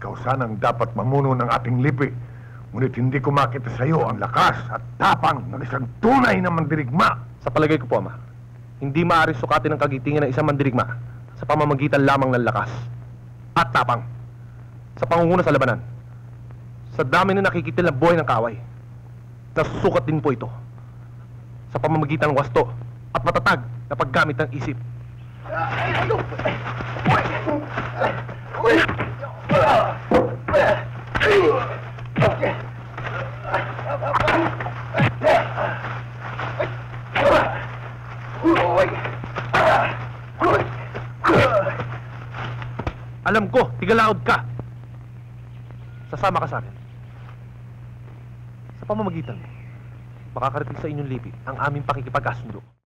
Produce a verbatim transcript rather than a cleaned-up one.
Ikaw sanang dapat mamuno ng ating lipi. Ngunit hindi ko makita sa iyo ang lakas at tapang ng isang tunay na mandirigma. Sa palagay ko po, Ama, hindi maaaring sukatin ang kagitingan ng isang mandirigma sa pamamagitan lamang ng lakas at tapang sa pangunguna sa labanan. Sa dami na nakikitil na buhay ng kaaway, nasusukat din po ito sa pamamagitan ng wasto at matatag na paggamit ng isip. Ay, ano? Uy! Uy! Uy! Alam ko, tigalaod ka. Sasama ka sa akin. Sa pamamagitan, makakarating sa inyong lipi ang aming pakikipagkasundo.